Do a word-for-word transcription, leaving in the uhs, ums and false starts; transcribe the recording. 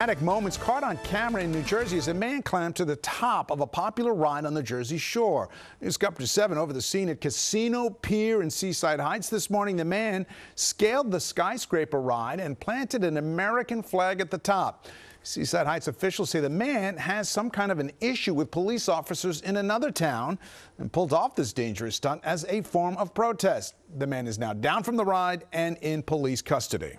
Dramatic moments caught on camera in New Jersey as a man climbed to the top of a popular ride on the Jersey Shore. News Copter seven over the scene at Casino Pier in Seaside Heights this morning. The man scaled the skyscraper ride and planted an American flag at the top. Seaside Heights officials say the man has some kind of an issue with police officers in another town and pulled off this dangerous stunt as a form of protest. The man is now down from the ride and in police custody.